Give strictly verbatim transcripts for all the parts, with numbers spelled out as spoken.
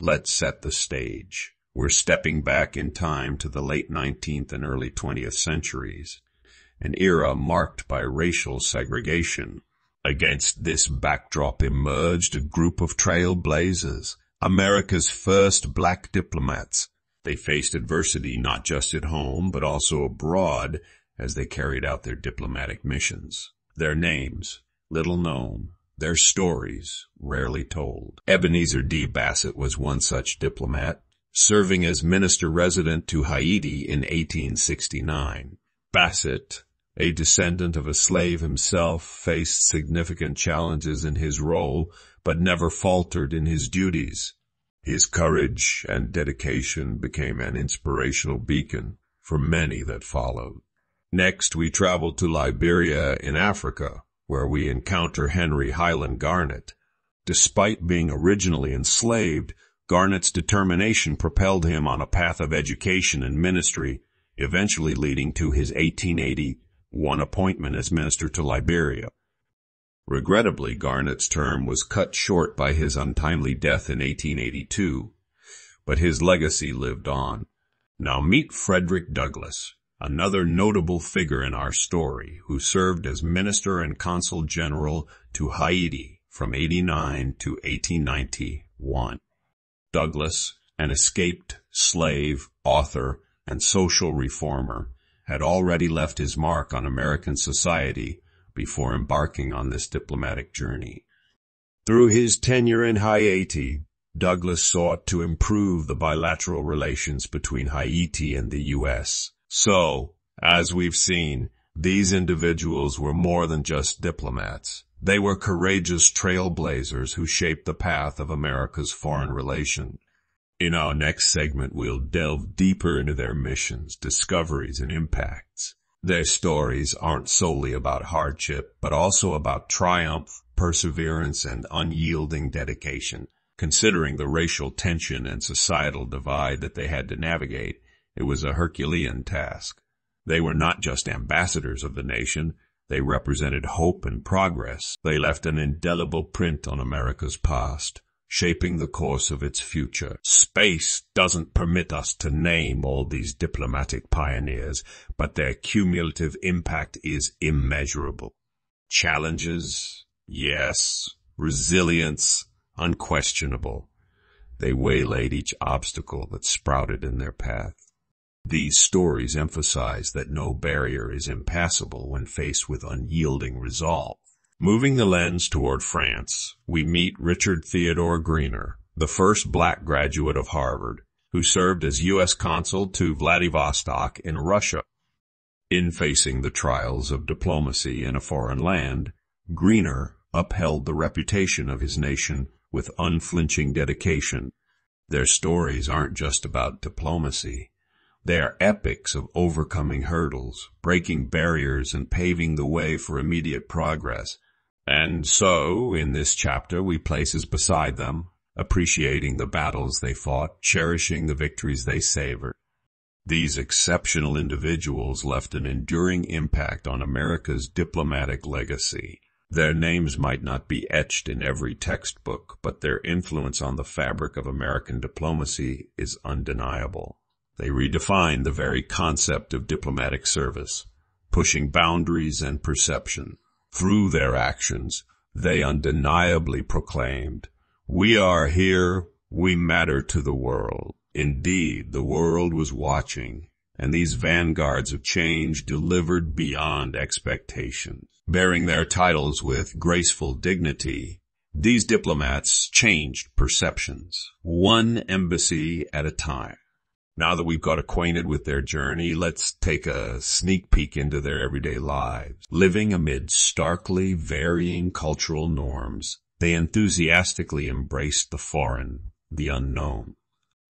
Let's set the stage. We're stepping back in time to the late nineteenth and early twentieth centuries, an era marked by racial segregation. Against this backdrop emerged a group of trailblazers, America's first black diplomats. They faced adversity not just at home, but also abroad as they carried out their diplomatic missions. Their names, little known, their stories, rarely told. Ebenezer D. Bassett was one such diplomat, serving as minister resident to Haiti in eighteen sixty-nine. Bassett, a descendant of a slave himself, faced significant challenges in his role, but never faltered in his duties. His courage and dedication became an inspirational beacon for many that followed. Next, we travel to Liberia in Africa, where we encounter Henry Highland Garnet. Despite being originally enslaved, Garnet's determination propelled him on a path of education and ministry, eventually leading to his eighteen eighty-one appointment as minister to Liberia. Regrettably, Garnet's term was cut short by his untimely death in eighteen eighty-two, but his legacy lived on. Now meet Frederick Douglass, another notable figure in our story, who served as minister and consul general to Haiti from eighty-nine to eighteen ninety-one. Douglass, an escaped slave, author, and social reformer, had already left his mark on American society before embarking on this diplomatic journey. Through his tenure in Haiti, Douglass sought to improve the bilateral relations between Haiti and the U S So, as we've seen, these individuals were more than just diplomats. They were courageous trailblazers who shaped the path of America's foreign relations. In our next segment, we'll delve deeper into their missions, discoveries, and impacts. Their stories aren't solely about hardship, but also about triumph, perseverance, and unyielding dedication. Considering the racial tension and societal divide that they had to navigate, it was a Herculean task. They were not just ambassadors of the nation, they represented hope and progress. They left an indelible print on America's past, shaping the course of its future. Space doesn't permit us to name all these diplomatic pioneers, but their cumulative impact is immeasurable. Challenges? Yes. Resilience? Unquestionable. They waylaid each obstacle that sprouted in their path. These stories emphasize that no barrier is impassable when faced with unyielding resolve. Moving the lens toward France, we meet Richard Theodore Greener, the first black graduate of Harvard, who served as U S consul to Vladivostok in Russia. In facing the trials of diplomacy in a foreign land, Greener upheld the reputation of his nation with unflinching dedication. Their stories aren't just about diplomacy. They are epics of overcoming hurdles, breaking barriers, and paving the way for immediate progress. And so, in this chapter, we place us beside them, appreciating the battles they fought, cherishing the victories they savored. These exceptional individuals left an enduring impact on America's diplomatic legacy. Their names might not be etched in every textbook, but their influence on the fabric of American diplomacy is undeniable. They redefined the very concept of diplomatic service, pushing boundaries and perception. Through their actions, they undeniably proclaimed, "We are here, we matter to the world." Indeed, the world was watching, and these vanguards of change delivered beyond expectations. Bearing their titles with graceful dignity, these diplomats changed perceptions, one embassy at a time. Now that we've got acquainted with their journey, let's take a sneak peek into their everyday lives. Living amid starkly varying cultural norms, they enthusiastically embraced the foreign, the unknown.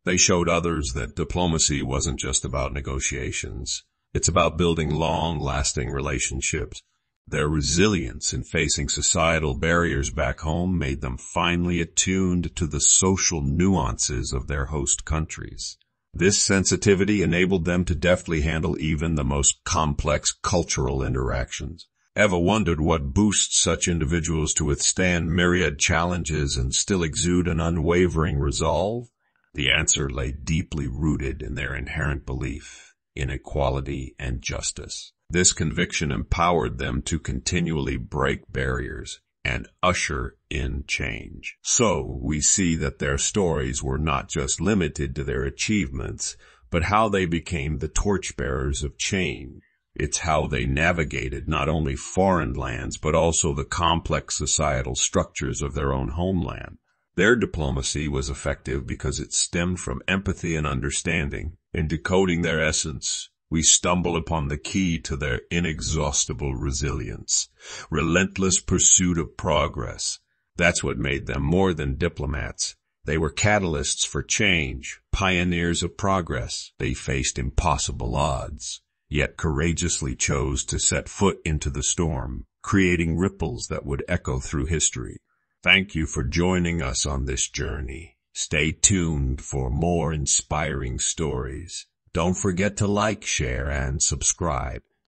They showed others that diplomacy wasn't just about negotiations. It's about building long-lasting relationships. Their resilience in facing societal barriers back home made them finely attuned to the social nuances of their host countries. This sensitivity enabled them to deftly handle even the most complex cultural interactions. Ever wondered what boosts such individuals to withstand myriad challenges and still exude an unwavering resolve? The answer lay deeply rooted in their inherent belief in equality and justice. This conviction empowered them to continually break barriers and usher in change. So we see that their stories were not just limited to their achievements, but how they became the torchbearers of change. It's how they navigated not only foreign lands, but also the complex societal structures of their own homeland. Their diplomacy was effective because it stemmed from empathy and understanding. In decoding their essence, we stumble upon the key to their inexhaustible resilience, relentless pursuit of progress. That's what made them more than diplomats. They were catalysts for change, pioneers of progress. They faced impossible odds, yet courageously chose to set foot into the storm, creating ripples that would echo through history. Thank you for joining us on this journey. Stay tuned for more inspiring stories. Don't forget to like, share, and subscribe.